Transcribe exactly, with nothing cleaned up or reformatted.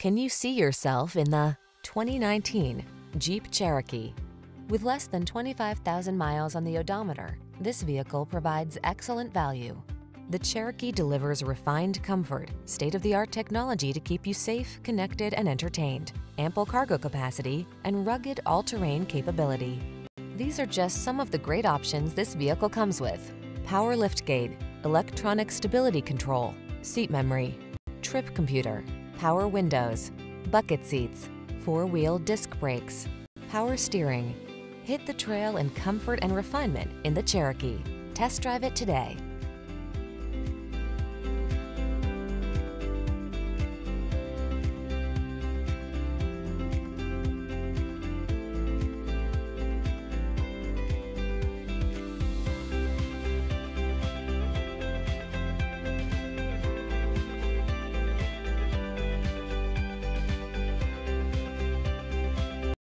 Can you see yourself in the twenty nineteen Jeep Cherokee? With less than twenty-five thousand miles on the odometer, this vehicle provides excellent value. The Cherokee delivers refined comfort, state-of-the-art technology to keep you safe, connected, and entertained, ample cargo capacity, and rugged all-terrain capability. These are just some of the great options this vehicle comes with: power liftgate, electronic stability control, seat memory, trip computer, power windows, bucket seats, four-wheel disc brakes, power steering. Hit the trail in comfort and refinement in the Cherokee. Test drive it today.